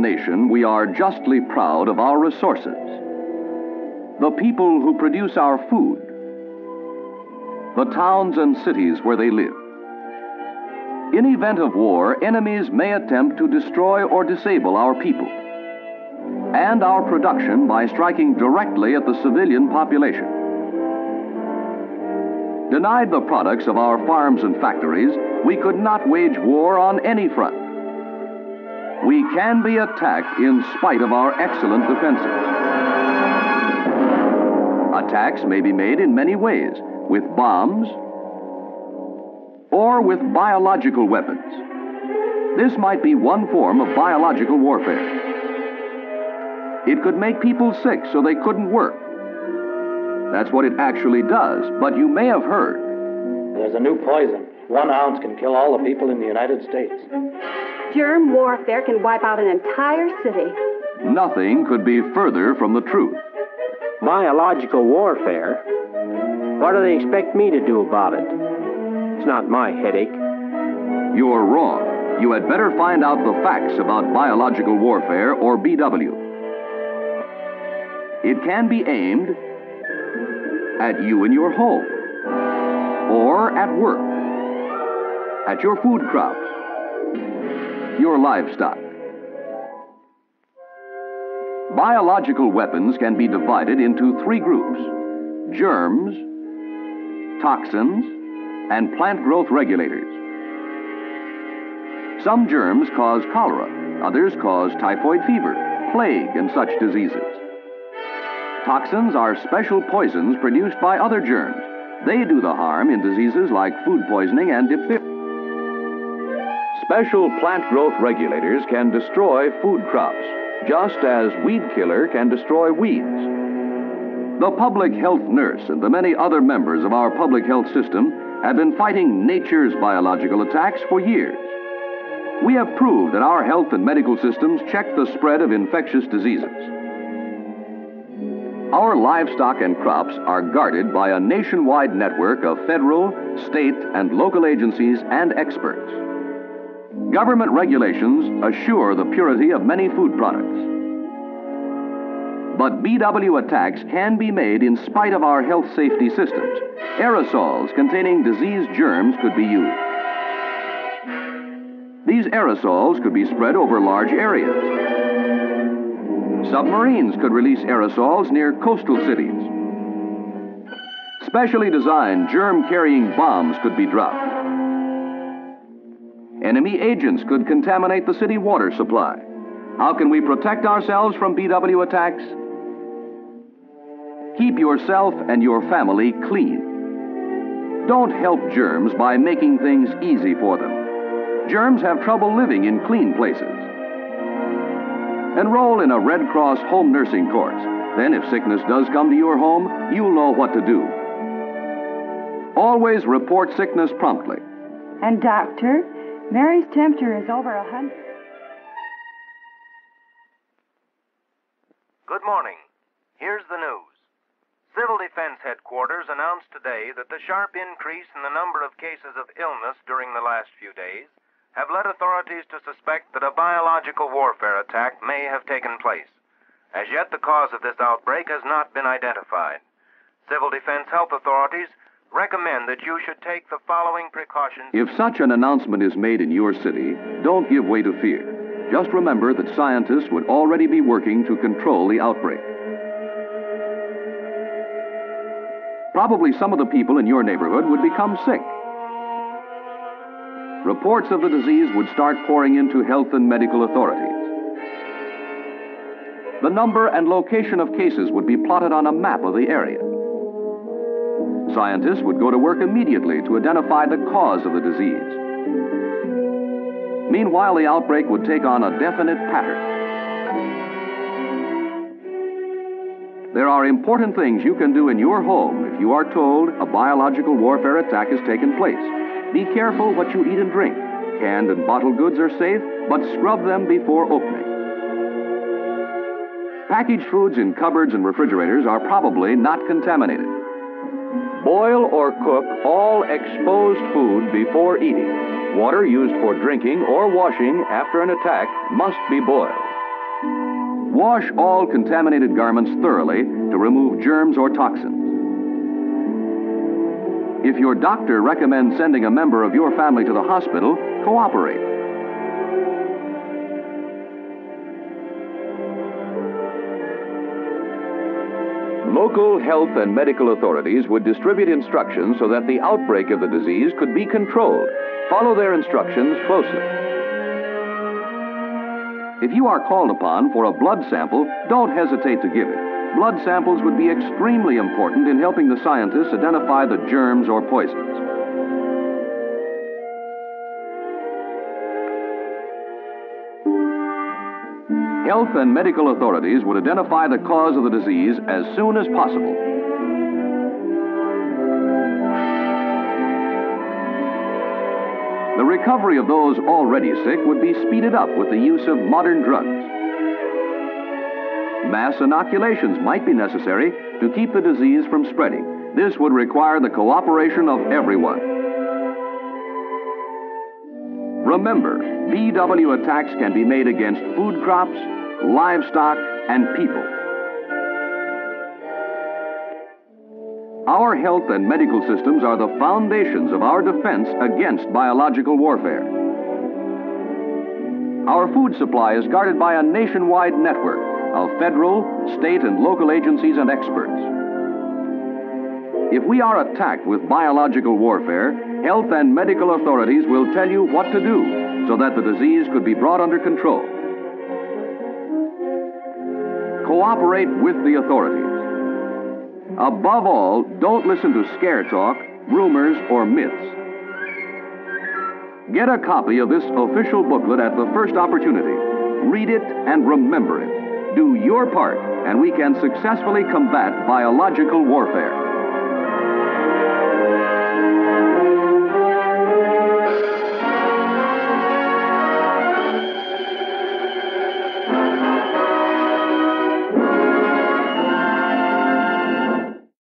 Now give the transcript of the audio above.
nation, we are justly proud of our resources, the people who produce our food, the towns and cities where they live. In event of war, enemies may attempt to destroy or disable our people and our production by striking directly at the civilian population. Denied the products of our farms and factories, we could not wage war on any front. We can be attacked in spite of our excellent defenses. Attacks may be made in many ways, with bombs, or with biological weapons. This might be one form of biological warfare. It could make people sick so they couldn't work. That's what it actually does, but you may have heard. There's a new poison. 1 ounce can kill all the people in the United States. Germ warfare can wipe out an entire city. Nothing could be further from the truth. Biological warfare? What do they expect me to do about it? It's not my headache. You're wrong. You had better find out the facts about biological warfare, or BW. It can be aimed at you in your home, or at work, at your food crops, your livestock. Biological weapons can be divided into 3 groups: germs, toxins, and plant growth regulators. Some germs cause cholera, others cause typhoid fever, plague, and such diseases. Toxins are special poisons produced by other germs. They do the harm in diseases like food poisoning and diphtheria. Special plant growth regulators can destroy food crops, just as weed killer can destroy weeds. The public health nurse and the many other members of our public health system have been fighting nature's biological attacks for years. We have proved that our health and medical systems check the spread of infectious diseases. Our livestock and crops are guarded by a nationwide network of federal, state, and local agencies and experts. Government regulations assure the purity of many food products. But BW attacks can be made in spite of our health safety systems. Aerosols containing disease germs could be used. These aerosols could be spread over large areas. Submarines could release aerosols near coastal cities. Specially designed germ-carrying bombs could be dropped. Enemy agents could contaminate the city water supply. How can we protect ourselves from BW attacks? Keep yourself and your family clean. Don't help germs by making things easy for them. Germs have trouble living in clean places. Enroll in a Red Cross home nursing course. Then if sickness does come to your home, you'll know what to do. Always report sickness promptly. And doctor, Mary's temperature is over 100. Good morning. Here's the news. Civil Defense Headquarters announced today that the sharp increase in the number of cases of illness during the last few days have led authorities to suspect that a biological warfare attack may have taken place. As yet, the cause of this outbreak has not been identified. Civil Defense Health Authorities recommend that you should take the following precautions. If such an announcement is made in your city, don't give way to fear. Just remember that scientists would already be working to control the outbreak. Probably some of the people in your neighborhood would become sick. Reports of the disease would start pouring into health and medical authorities. The number and location of cases would be plotted on a map of the area. Scientists would go to work immediately to identify the cause of the disease. Meanwhile, the outbreak would take on a definite pattern. There are important things you can do in your home if you are told a biological warfare attack has taken place. Be careful what you eat and drink. Canned and bottled goods are safe, but scrub them before opening. Packaged foods in cupboards and refrigerators are probably not contaminated. Boil or cook all exposed food before eating. Water used for drinking or washing after an attack must be boiled. Wash all contaminated garments thoroughly to remove germs or toxins. If your doctor recommends sending a member of your family to the hospital, cooperate. Local health and medical authorities would distribute instructions so that the outbreak of the disease could be controlled. Follow their instructions closely. If you are called upon for a blood sample, don't hesitate to give it. Blood samples would be extremely important in helping the scientists identify the germs or poisons. Health and medical authorities would identify the cause of the disease as soon as possible. The recovery of those already sick would be speeded up with the use of modern drugs. Mass inoculations might be necessary to keep the disease from spreading. This would require the cooperation of everyone. Remember, BW attacks can be made against food crops, livestock, and people. Our health and medical systems are the foundations of our defense against biological warfare. Our food supply is guarded by a nationwide network of federal, state, and local agencies and experts. If we are attacked with biological warfare, health and medical authorities will tell you what to do so that the disease could be brought under control. Cooperate with the authorities. Above all, don't listen to scare talk, rumors, or myths. Get a copy of this official booklet at the first opportunity. Read it and remember it. Do your part, and we can successfully combat biological warfare.